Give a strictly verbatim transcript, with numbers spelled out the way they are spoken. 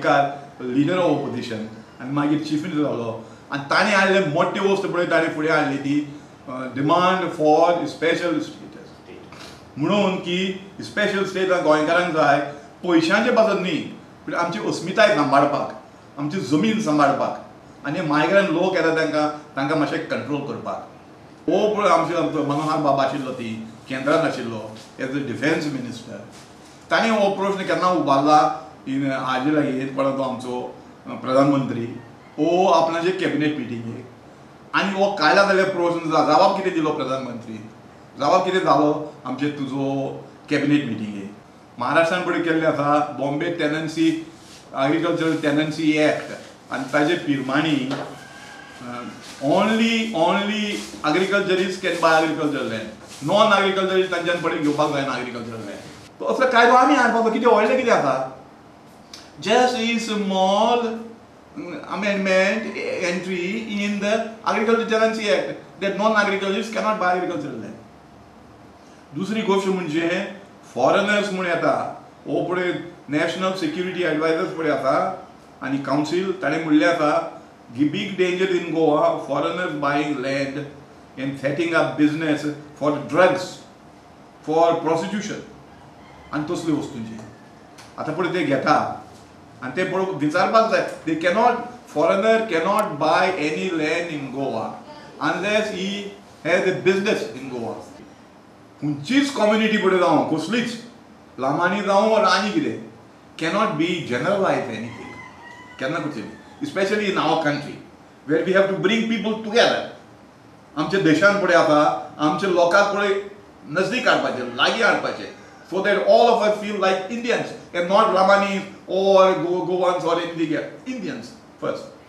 radikal leader of opposition and magir chief minister जालो and ताने आले मोटे वस्तु पडे ताने पुढे आले ती demand for special status म्हणून की special status गोंयकारांक जाय पैशांचे बाजत न्ही पण आमची अस्मिताय सांबाळपाक आमची जमीन सांबाळपाक आनी मायग्रंट लोक येता तांकां तांकां माशे कंट्रोल करपाक ओ पण आमचे मनोहर बाबा आशिल्लो ती केंद्रान आशिल्लो एज अ डिफेन्स मिनिस्टर ताणें हो प्रश्न केन्ना उबारला इन हाजे लागीं कोणा तो आमचो प्रधानमंत्री ओ आपणाचे कॅबिनेट मिटींगेक आनी हो कायला जाल्ले प्रश्न जवाब कितें दिलो प्रधानमंत्री जवाब कितें जालो आमचे तुजो कॅबिनेट मिटींगेक महाराष्ट्रान पळय केल्लें आसा Bombay tenancy agricultural tenancy act आनी ताजे पिरमाणी only only agriculturists can buy agricultural land. Non agriculturists तांच्यान पडे घेवपाक जायना agricultural land. तो असो कायदो आमी हाडपाचो कितें व्हडलें कितें आसा just a small amendment entry in the Agricultural Tenancy Act that non agriculturists cannot buy agricultural land. दुसरी गोष्ट म्हणजे foreigners म्हूण येता हो पळय नॅशनल सिक्युरिटी एडवायजर्स पळय आसा आनी कावंसील ताणें म्हणलें आसा The big danger in Goa, foreigners buying land and setting up business for drugs, for prostitution. And those things are happening. They get up. And they put They cannot, foreigner cannot buy any land in Goa unless he has a business in Goa. Unchis community put it down, Kuslich, Lamani down or Rani cannot be generalized anything. Cannot be. Especially in our country, where we have to bring people together. आमचे देशान पुढे आता, आमचे लोकां पुढे नजदीक आणपाचे, लागी आणपाचे, so that all of us feel like Indians and not Lamani or Go Goans or anything else. Indians first.